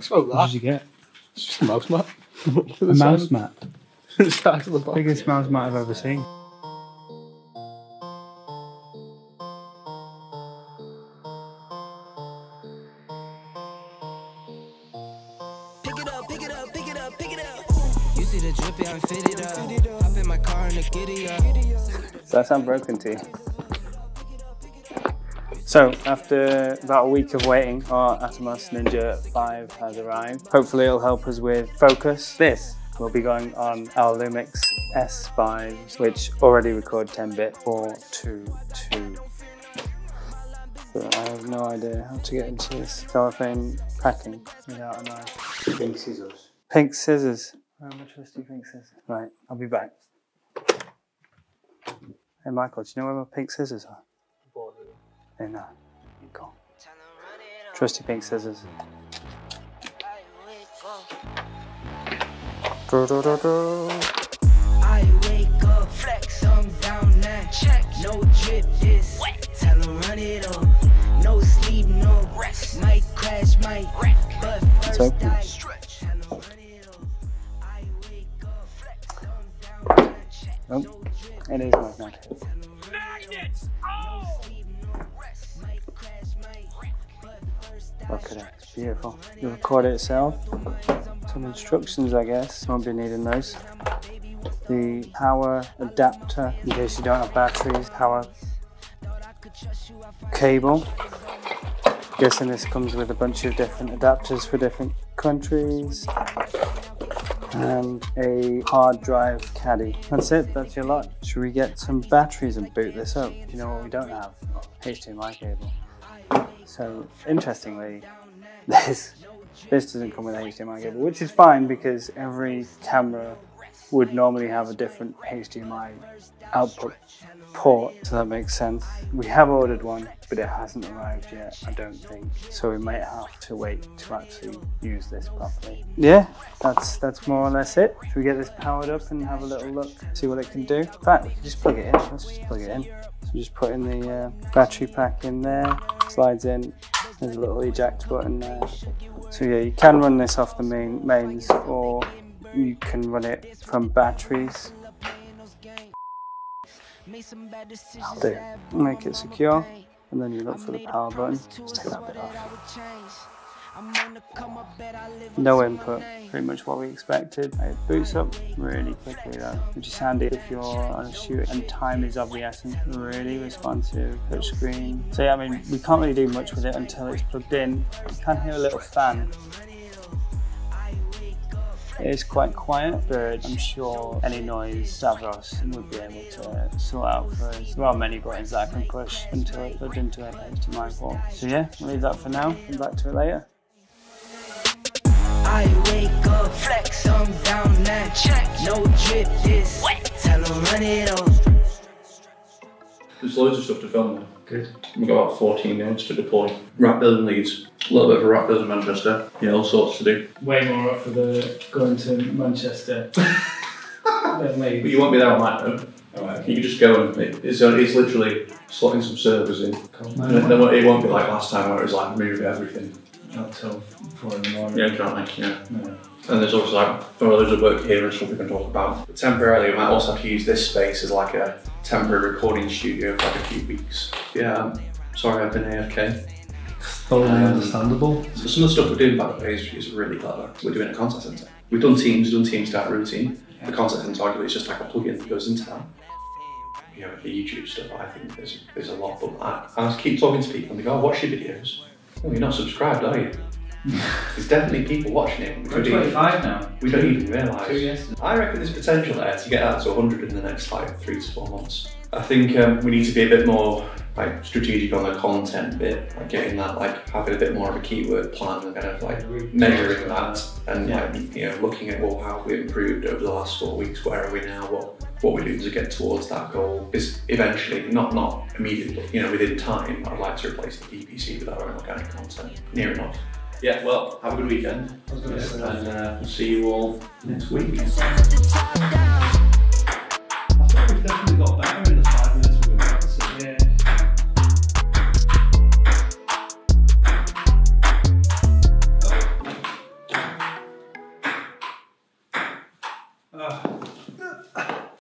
What's wrong with that? What did you get? It's just a mouse mat. A mouse mat? It's out of the box. Biggest mouse mat I've ever seen. Does that sound broken to you? So after about a week of waiting, our Atomos Ninja 5 has arrived. Hopefully it'll help us with focus. This will be going on our Lumix S5, which already record 10-bit 422. But I have no idea how to get into this cellophane packing without a knife. Pink scissors. Pink scissors. How much do you think scissors? Right, I'll be back. Hey Michael, do you know where my pink scissors are? No, no, cool. Trusty pink scissors. I wake up, flex on down that check. No drip is wet. Tell them run it up. No sleep, no rest. Might crash, might wreck. But first I stretch. Tell them run it up. I wake up, flex on down that check. No drip. It is my magnet. Magnets! Oh! Look at it, it's beautiful. It'll record it itself. Some instructions, I guess. Won't be needing those. The power adapter, in case you don't have batteries. Power cable. Guessing this comes with a bunch of different adapters for different countries. And a hard drive caddy. That's it, that's your lot. Should we get some batteries and boot this up? You know what we don't have? HDMI cable. So, interestingly, this doesn't come with HDMI cable, which is fine because every camera would normally have a different HDMI output port, so that makes sense. We have ordered one, but it hasn't arrived yet, I don't think. So we might have to wait to actually use this properly. Yeah, that's more or less it. Should we get this powered up and have a little look, see what it can do? In fact, we can just plug it in. Let's just plug it in. So just putting the battery pack in there, slides in. There's a little eject button there. So yeah, you can run this off the mains, or you can run it from batteries. I'll do. Make it secure, and then you look for the power button. Just take that bit off. No input, pretty much what we expected. It boots up really quickly though, which is handy if you're on a shoot and time is of the essence. Really responsive touch screen. So yeah, I mean, we can't really do much with it until it's plugged in. You can hear a little fan. It is quite quiet, but I'm sure any noise Stavros would be able to sort out for us. There are many buttons that I can push until it's plugged into an HDMI port. So yeah, we'll leave that for now. Come back to it later. I wake up, flex on down that check. No drip this. Tell them run it off. There's loads of stuff to film. Good. We've got about 14 minutes to deploy. Rap build in Leeds. A little bit of a rap build in Manchester. Yeah, all sorts to do. Way more up for the going to Manchester than Leeds. But you won't be there on that though. Alright. You can just go and it's literally slotting some servers in. It won't be like last time where it was like moving everything. Not till 4 in the morning. Yeah, exactly. Yeah. No. And there's also like, well, there's a work here which we can talk about. But temporarily, we might also have to use this space as like a temporary recording studio for like a few weeks. Yeah, sorry I've been AFK. Totally understandable. So some of the stuff we're doing back there is really clever. We're doing a contact centre. We've done Teams to our routine. The contact centre arguably is just like a plugin that goes into that. You know, the YouTube stuff, I think there's a lot, but I keep talking to people and they go, oh, watch your videos. Well, you're not subscribed, are you? There's definitely people watching it. We're 25 now. We don't even realise. I reckon there's potential there to get that to 100 in the next like 3 to 4 months. I think we need to be a bit more like strategic on the content bit, like getting that, like having a bit more of a keyword plan and kind of like measuring that and like, you know, looking at well, how have we improved over the last 4 weeks, where are we now, what we're doing to get towards that goal is eventually, not immediately, you know, within time. I'd like to replace the PPC with our own organic content, near enough. Yeah, well, have a good weekend. And we'll see you all next week. I think we've definitely got better in the 5 minutes we've been practicing. Yeah.